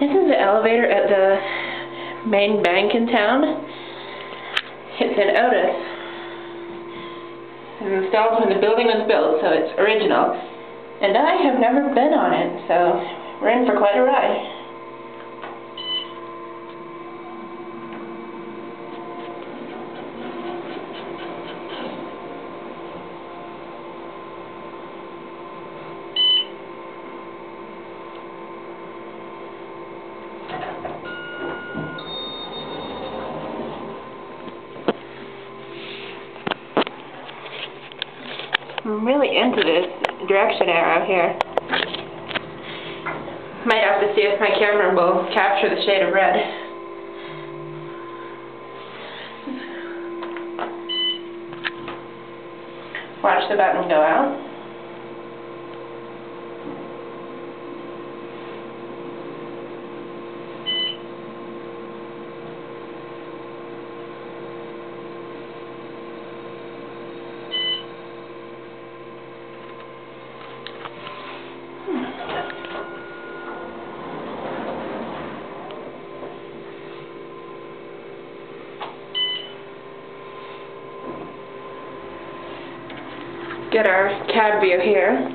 This is the elevator at the main bank in town. It's in Otis. It was installed when the building was built, so it's original. And I have never been on it, so we're in for quite a ride. I'm really into this direction arrow here. Might have to see if my camera will capture the shade of red. Watch the button go out. Get our cab view here.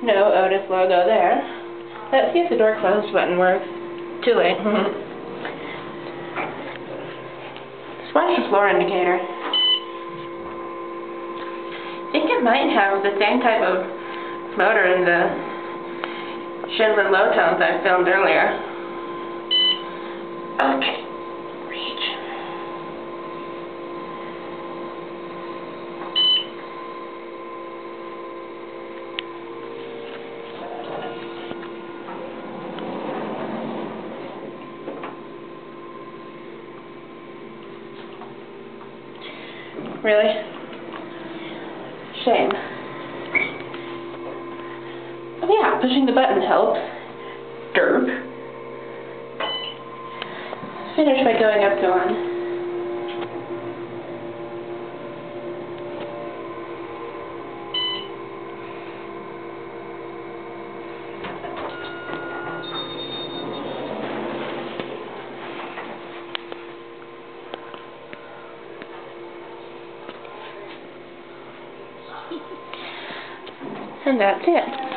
No Otis logo there. Let's see if the door closed button works. Too late. Just watch the floor indicator. I think it might have the same type of motor in the Schindler low tones I filmed earlier. Okay. Really? Shame. Oh yeah, pushing the button helps. Derp. Finish by going up to one. And that's it.